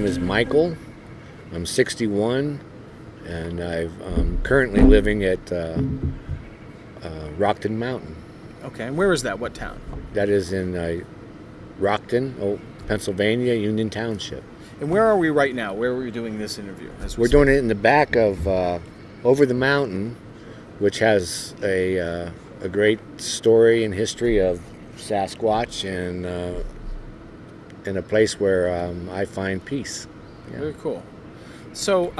name is Michael. I'm 61, and I'm currently living at Rockton Mountain. Okay, and where is that? What town? That is in Rockton, Pennsylvania, Union Township. And where are we right now? Where are we doing this interview? We're doing it in the back of Over the Mountain, which has a great story and history of Sasquatch, and in a place where I find peace. Yeah. Very cool. So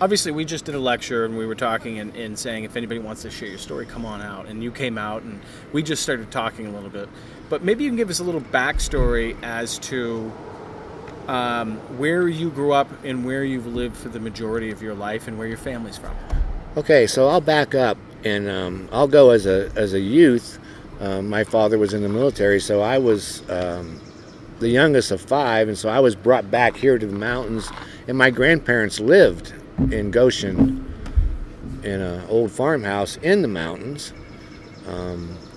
obviously we just did a lecture, and we were talking and saying if anybody wants to share your story, come on out. And you came out, and we just started talking a little bit. But maybe you can give us a little backstory as to where you grew up and where you've lived for the majority of your life and where your family's from. Okay, so I'll back up, and I'll go as a youth. My father was in the military, so I was the youngest of five, and so I was brought back here to the mountains. And my grandparents lived in Goshen in an old farmhouse in the mountains.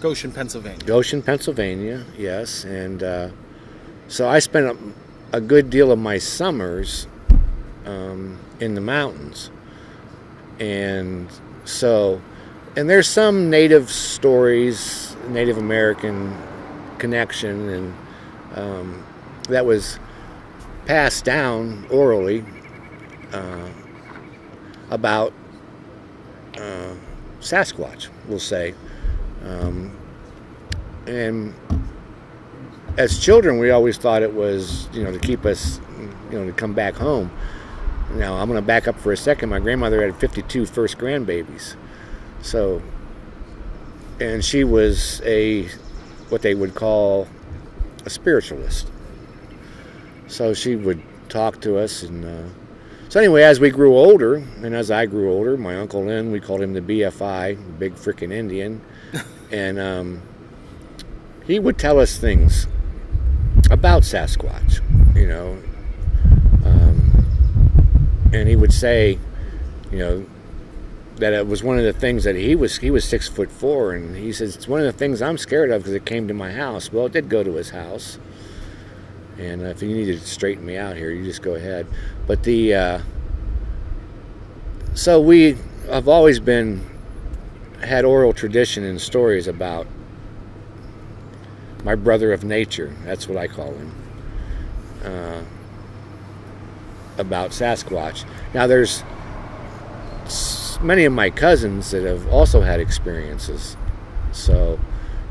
Goshen, Pennsylvania. Goshen, Pennsylvania, yes. And so I spent a good deal of my summers in the mountains. And so, and there's some Native stories, Native American connection, and that was passed down orally about Sasquatch, we'll say. And as children, we always thought it was, you know, to keep us, you know, to come back home. Now, I'm going to back up for a second. My grandmother had 52 first grandbabies. So, and she was what they would call a spiritualist. So she would talk to us, and so anyway, as we grew older, and as I grew older, my Uncle Lynn, we called him the BFI, Big Frickin' Indian, and he would tell us things about Sasquatch, you know, and he would say, you know, that it was one of the things that he was 6'4", and he says, it's one of the things I'm scared of because it came to my house. Well, it did go to his house. And if you need to straighten me out here, you just go ahead. But the so we have always had oral tradition and stories about my brother of nature. That's what I call him. About Sasquatch. Now there's many of my cousins that have also had experiences. So.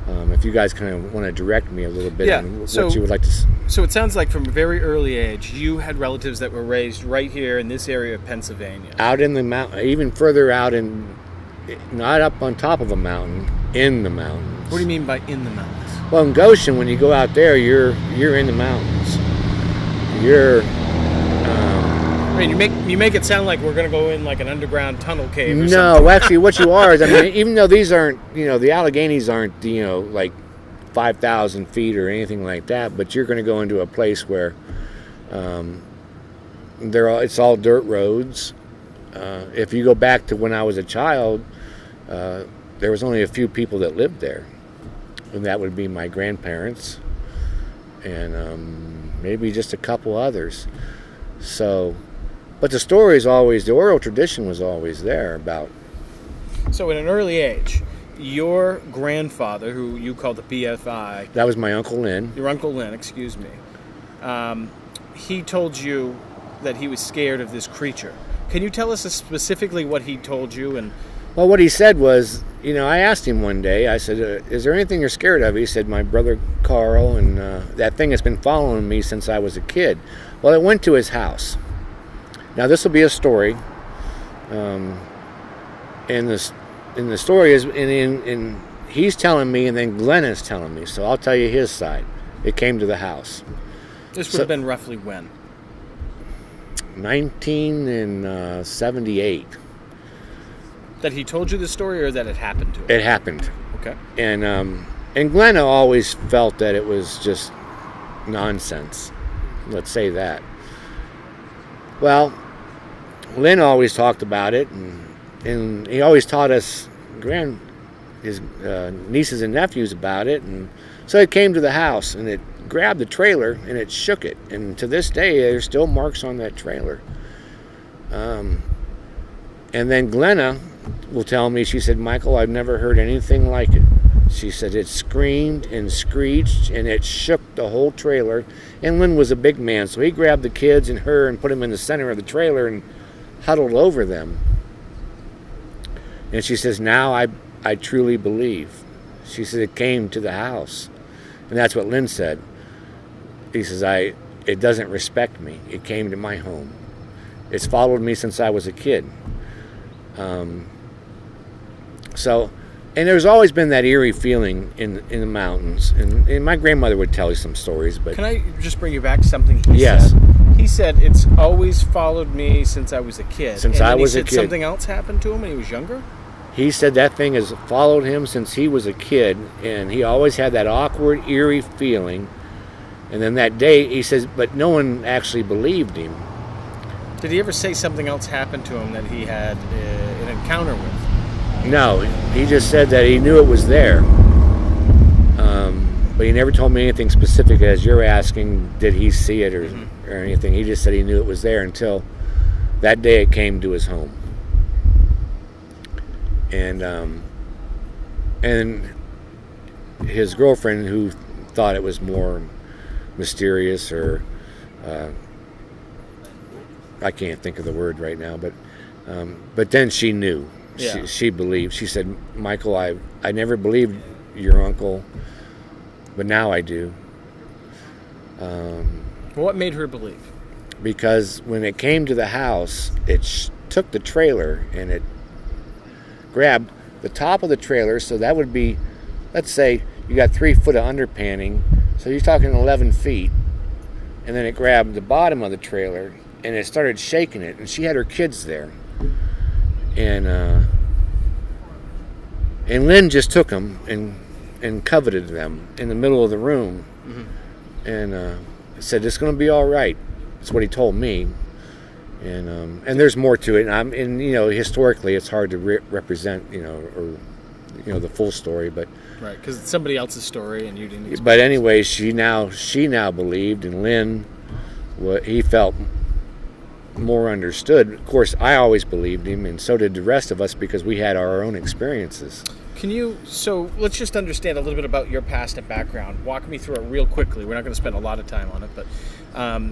If you guys kind of want to direct me a little bit, yeah, on what you would like to... So it sounds like from a very early age, you had relatives that were raised right here in this area of Pennsylvania. Out in the mountain, even further out in... Not up on top of a mountain, in the mountains. What do you mean by in the mountains? Well, in Goshen, when you go out there, you're in the mountains. You're... I mean, you make it sound like we're going to go in like an underground tunnel cave or something. No, actually what you are is, I mean, even though these aren't, you know, the Alleghenies aren't, you know, like 5,000 feet or anything like that, but you're going to go into a place where it's all dirt roads. If you go back to when I was a child, there was only a few people that lived there, and that would be my grandparents and maybe just a couple others. So... But the stories always, the oral tradition was always there about... So at an early age, your grandfather, who you called the BFI... That was my Uncle Lynn. Your Uncle Lynn, excuse me. He told you that he was scared of this creature. Can you tell us specifically what he told you? And well, what he said was, you know, I asked him one day, I said, is there anything you're scared of? He said, my brother Carl, and that thing has been following me since I was a kid. Well, it went to his house. Now this will be a story, and the story is, and he's telling me, and then Glenn is telling me, so I'll tell you his side. It came to the house. This would have been roughly when? 1978. That he told you the story, or that it happened to him? It happened. Okay. And Glenn always felt that it was just nonsense. Let's say that. Well, Lynn always talked about it, and he always taught us, his nieces and nephews about it, and so it came to the house and it grabbed the trailer and it shook it, and to this day there's still marks on that trailer. And then Glenna will tell me, she said, Michael, I've never heard anything like it. She said it screamed and screeched and it shook the whole trailer. And Lynn was a big man, so he grabbed the kids and her and put them in the center of the trailer and huddled over them. And she says, now I truly believe. She said it came to the house. And that's what Lynn said. He says, it doesn't respect me. It came to my home. It's followed me since I was a kid. And there's always been that eerie feeling in the mountains. And my grandmother would tell you some stories. But can I just bring you back to something he said? He said, it's always followed me since I was a kid. Since I was a kid. Something else happened to him when he was younger? He said that thing has followed him since he was a kid. And he always had that awkward, eerie feeling. And then that day, he says, but no one actually believed him. Did he ever say something else happened to him that he had an encounter with? No, he just said that he knew it was there, but he never told me anything specific. As you're asking, did he see it or anything? He just said he knew it was there until that day it came to his home. And his girlfriend, who thought it was more mysterious or I can't think of the word right now, but then she knew. Yeah. She believed. She said, Michael, I never believed your uncle, but now I do. What made her believe? Because when it came to the house, it took the trailer and it grabbed the top of the trailer. So that would be, let's say you got 3 foot of underpanning. So you're talking 11 feet. And then it grabbed the bottom of the trailer and it started shaking it. And she had her kids there. And Lynn just took them and coveted them in the middle of the room, and said it's going to be all right. That's what he told me, and there's more to it. And you know, historically, it's hard to represent, you know, the full story, but right, because it's somebody else's story, and you didn't. But anyway, she now believed, and Lynn, he felt more understood. Of course, I always believed him, and so did the rest of us, because we had our own experiences. So let's just understand a little bit about your past and background. Walk me through it real quickly. We're not going to spend a lot of time on it, but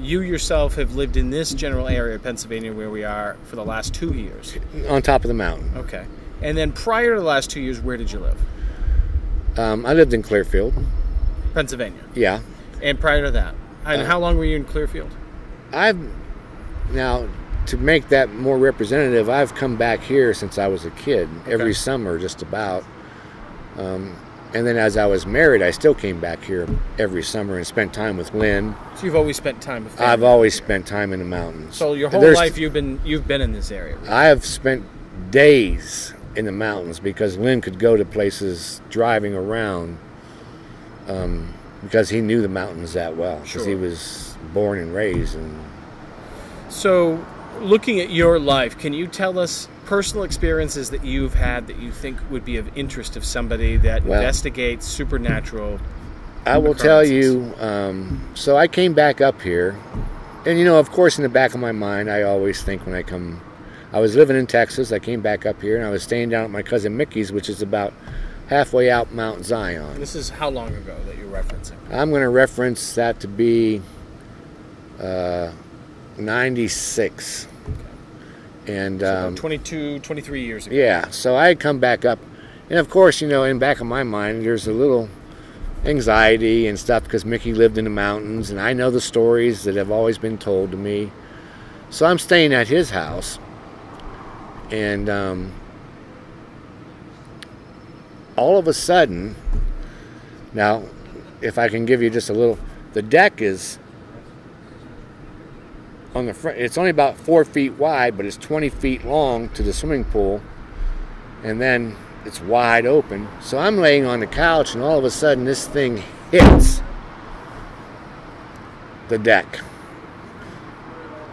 you yourself have lived in this general area of Pennsylvania where we are for the last 2 years. On top of the mountain. Okay. And then prior to the last 2 years, where did you live? I lived in Clearfield. Pennsylvania? Yeah. And prior to that? And how long were you in Clearfield? Now, to make that more representative, I've come back here since I was a kid, every summer just about. And then as I was married, I still came back here every summer and spent time with Lynn. So you've always spent time with family? I've always spent time in the mountains. So your whole life you've been in this area? Right? I have spent days in the mountains because Lynn could go to places driving around because he knew the mountains that well. Because he was born and raised in. So, looking at your life, can you tell us personal experiences that you've had that you think would be of interest of somebody that investigates supernatural? I will tell you, so I came back up here, and you know, of course, in the back of my mind, I always think when I was living in Texas, I came back up here, and I was staying down at my cousin Mickey's, which is about halfway out Mount Zion. This is how long ago that you're referencing? I'm going to reference that to be 96, and so 23 years ago. Yeah, so I had come back up, and of course, you know, in the back of my mind, there's a little anxiety and stuff because Mickey lived in the mountains, and I know the stories that have always been told to me. So I'm staying at his house, and all of a sudden, now, if I can give you just a little, the deck is. On the front, it's only about 4 feet wide, but it's 20 feet long to the swimming pool, and then it's wide open. So I'm laying on the couch, and all of a sudden this thing hits the deck,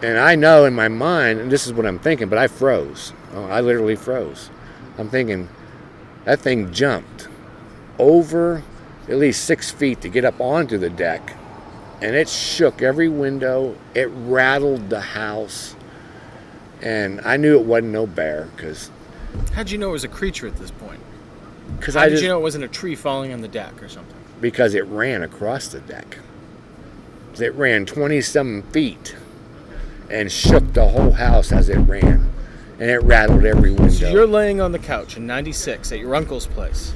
and I know in my mind, and this is what I'm thinking, but I froze. I literally froze. I'm thinking, That thing jumped over at least 6 feet to get up onto the deck, and it shook every window. It rattled the house, and I knew it wasn't no bear. Because how'd you know it was a creature at this point? Because I did. You know it wasn't a tree falling on the deck or something? Because it ran across the deck. It ran 20-some feet and shook the whole house as it ran, and it rattled every window. So you're laying on the couch in '96 at your uncle's place.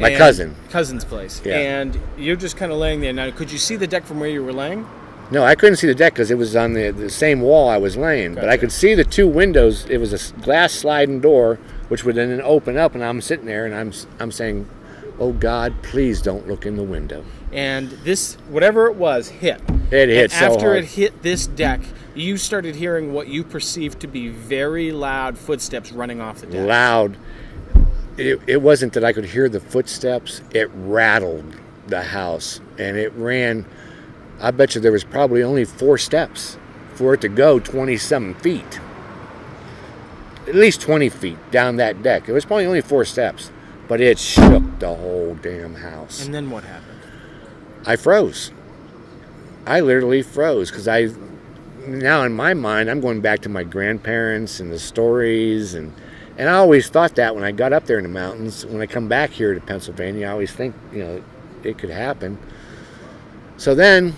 My cousin's place. Yeah. And you're just kind of laying there. Now, could you see the deck from where you were laying? No, I couldn't see the deck because it was on the same wall I was laying. Gotcha. But I could see the two windows. It was a glass sliding door, which would then open up, and I'm sitting there, and I'm saying, "Oh God, please don't look in the window." And this, whatever it was, hit. It hit so hard. After it hit this deck, you started hearing what you perceived to be very loud footsteps running off the deck. Loud. It wasn't that I could hear the footsteps. It rattled the house, and it ran. I bet you there was probably only 4 steps for it to go 20-some feet. At least 20 feet down that deck. It was probably only 4 steps, but it shook the whole damn house. And then what happened? I froze. I literally froze because now in my mind, I'm going back to my grandparents and the stories, and I always thought that when I got up there in the mountains, when I come back here to Pennsylvania, I always think, you know, it could happen. So then,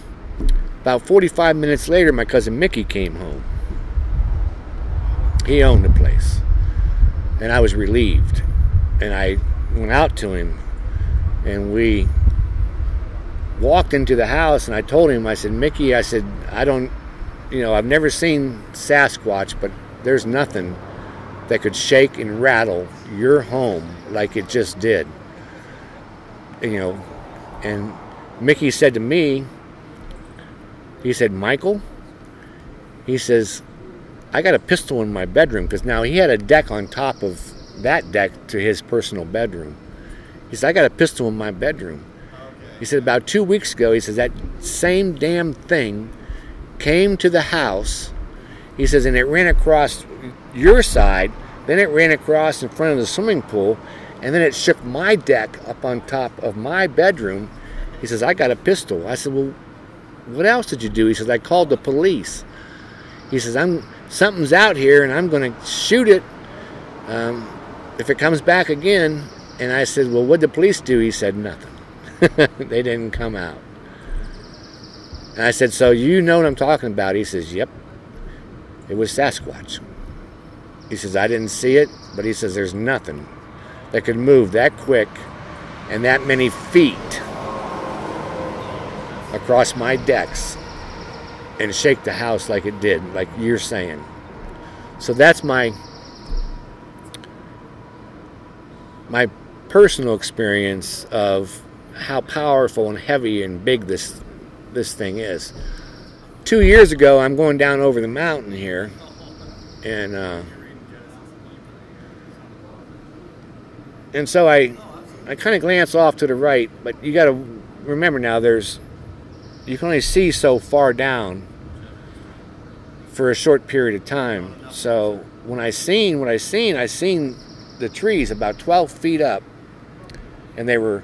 about 45 minutes later, my cousin Mickey came home. He owned the place, and I was relieved. And I went out to him, and we walked into the house, and I told him, I said, "Mickey," I said, "I don't, you know, I've never seen Sasquatch, but there's nothing that could shake and rattle your home like it just did." You know, and Mickey said to me, he said, "Michael," he says, "I got a pistol in my bedroom," because now he had a deck on top of that deck to his personal bedroom. He said, "I got a pistol in my bedroom." He said, "About 2 weeks ago," he says, "that same damn thing came to the house," he says, "and it ran across your side, then it ran across in front of the swimming pool, and then it shook my deck up on top of my bedroom." He says, "I got a pistol." I said, "Well, what else did you do?" He says, "I called the police." He says, "Something's out here, and I'm going to shoot it if it comes back again." And I said, "Well, what'd the police do?" He said, "Nothing." They didn't come out. And I said, "So you know what I'm talking about?" He says, "Yep. It was Sasquatch." He says, "I didn't see it, but," he says, "there's nothing that could move that quick and that many feet across my decks and shake the house like it did, like you're saying." So that's my personal experience of how powerful and heavy and big this thing is. 2 years ago, I'm going down over the mountain here, and so I kind of glance off to the right, but you got to remember now you can only see so far down for a short period of time. So when I seen the trees about 12 feet up, and they were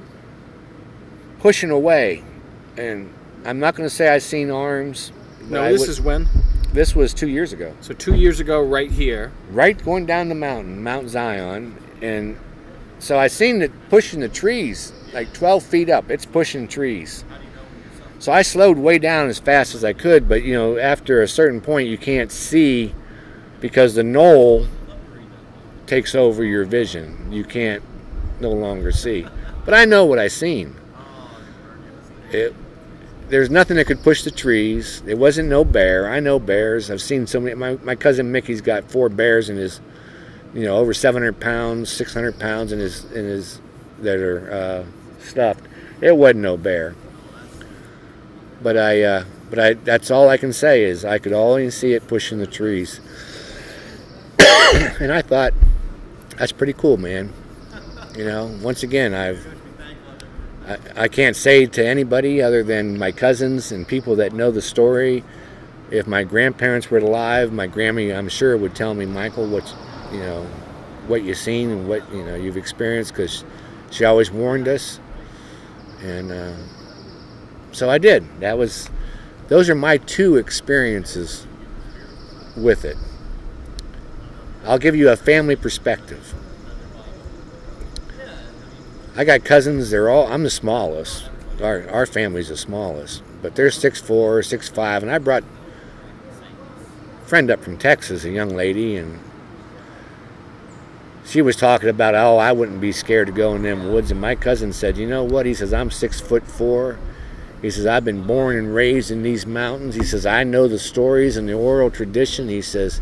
pushing away. And I'm not going to say I seen arms. No, this is when? This was 2 years ago. So 2 years ago right here. Right going down the mountain, Mount Zion. And so I seen it pushing the trees like 12 feet up. It's pushing trees. So I slowed way down as fast as I could, but you know, after a certain point you can't see because the knoll takes over your vision. You can't no longer see. But I know what I seen. There's nothing that could push the trees. It wasn't no bear. I know bears. I've seen so many. My cousin Mickey's got 4 bears in his, you know, over 700 pounds, 600 pounds in his that are stuffed. It wasn't no bear. But I that's all I can say is I could only see it pushing the trees. And I thought, that's pretty cool, man. You know, once again, I can't say to anybody other than my cousins and people that know the story. If my grandparents were alive, my Grammy, I'm sure, would tell me, "Michael, you know, what you've seen and what you've experienced, because she always warned us. And so I did. That was, those are my two experiences with it. I'll give you a family perspective. I got cousins, they're all, I'm the smallest. Our family's the smallest, but they're 6'4", 6'5", and I brought a friend up from Texas, a young lady, and she was talking about, oh, I wouldn't be scared to go in them woods. And my cousin said, you know what? He says, I'm 6'4". He says, I've been born and raised in these mountains. He says, I know the stories and the oral tradition. He says,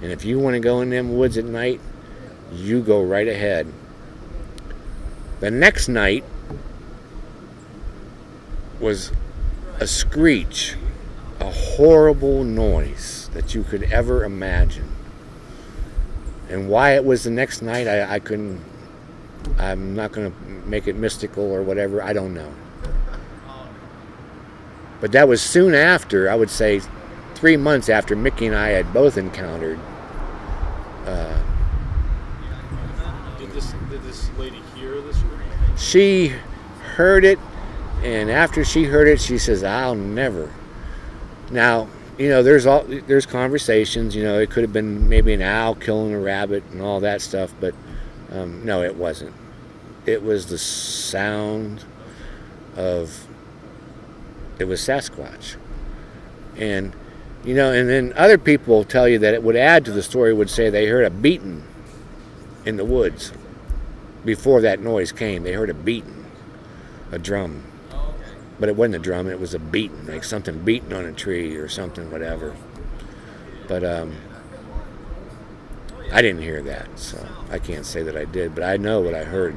and if you want to go in them woods at night, you go right ahead. The next night was a screech, a horrible noise that you could ever imagine. And why it was the next night, I couldn't, I'm not going to make it mystical or whatever, I don't know. But that was soon after, I would say 3 months after Mickey and I had both encountered. Did this lady hear this? She heard it, and after she heard it, she says, I'll never. Now, you know, there's conversations, you know, it could have been maybe an owl killing a rabbit and all that stuff, but no, it wasn't. It was the sound of, it was Sasquatch. And, you know, and then other people tell you that it would add to the story, would say they heard a beating in the woods. Before that noise came, they heard a beating, a drum. But it wasn't a drum, it was a beating, like something beating on a tree or something, whatever. But I didn't hear that, so I can't say that I did, but I know what I heard.